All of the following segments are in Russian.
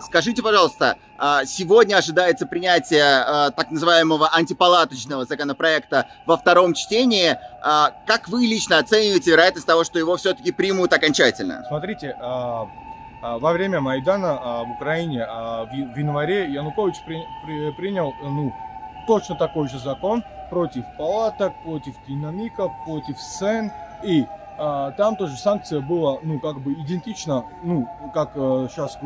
Скажите, пожалуйста, сегодня ожидается принятие так называемого антипалаточного законопроекта во втором чтении. Как вы лично оцениваете вероятность того, что его все-таки примут окончательно? Смотрите, во время Майдана в Украине в январе Янукович принял точно такой же закон против палаток, против динамиков, против сцен. И там тоже санкция была, идентично, как сейчас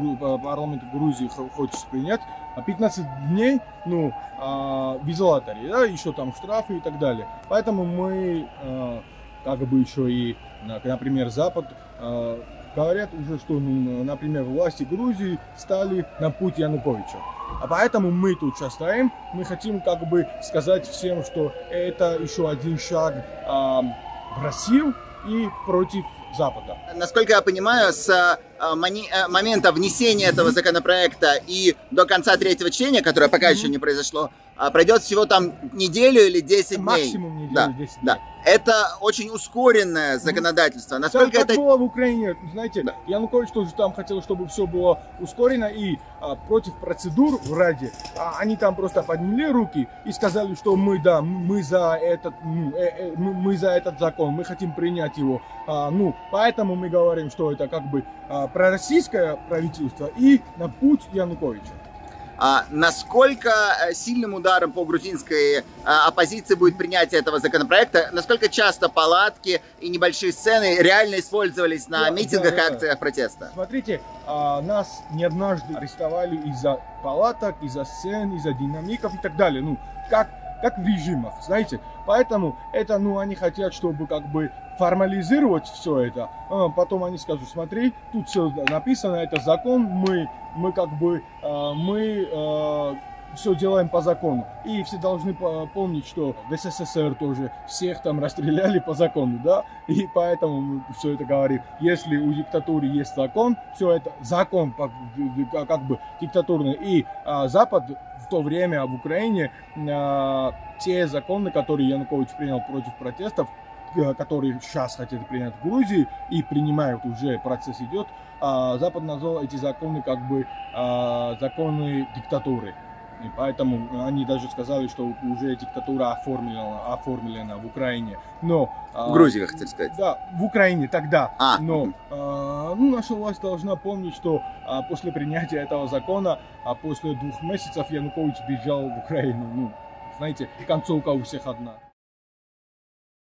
парламент Грузии хочет принять, 15 дней, в изоляторе, да, еще там штрафы и так далее. Поэтому мы, еще и, например, Запад говорят уже, что, например, власти Грузии стали на путь Януковича. А поэтому мы тут сейчас стоим, мы хотим сказать всем, что это еще один шаг в Россию и против Запада. Насколько я понимаю, с момента внесения этого законопроекта и до конца третьего чтения, которое пока еще не произошло, пройдет всего там неделю или 10 максимум дней. Неделю, да, 10 дней. Да. Это очень ускоренное законодательство. Насколько так это было в Украине, знаете, да. Янукович тоже там хотел, чтобы все было ускорено, и против процедур в РАДе они там просто подняли руки и сказали, что мы за этот закон, мы хотим принять его. Поэтому мы говорим, что это пророссийское правительство и на путь Януковича. Насколько сильным ударом по грузинской оппозиции будет принятие этого законопроекта? Насколько часто палатки и небольшие сцены реально использовались на митингах и акциях протеста? Смотрите, нас не однажды арестовали из-за палаток, из-за сцен, из-за динамиков и так далее. Как в режимах, знаете. Поэтому это, они хотят, чтобы формализировать все это. Потом они скажут, смотри, тут все написано, это закон, мы все делаем по закону. И все должны помнить, что в СССР тоже всех там расстреляли по закону, да? И поэтому мы все это говорим. Если у диктатуры есть закон, все это закон диктатурный. И Запад в то время в Украине те законы, которые Янукович принял против протестов, которые сейчас хотят принять в Грузии и принимают уже, процесс идет, Запад назвал эти законы законы диктатуры. И поэтому они даже сказали, что уже диктатура оформлена в Украине. Но, в Грузии, хотел сказать. Да, в Украине тогда. Но наша власть должна помнить, что после принятия этого закона, после 2 месяцев Янукович бежал в Украину. Знаете, концовка у всех одна.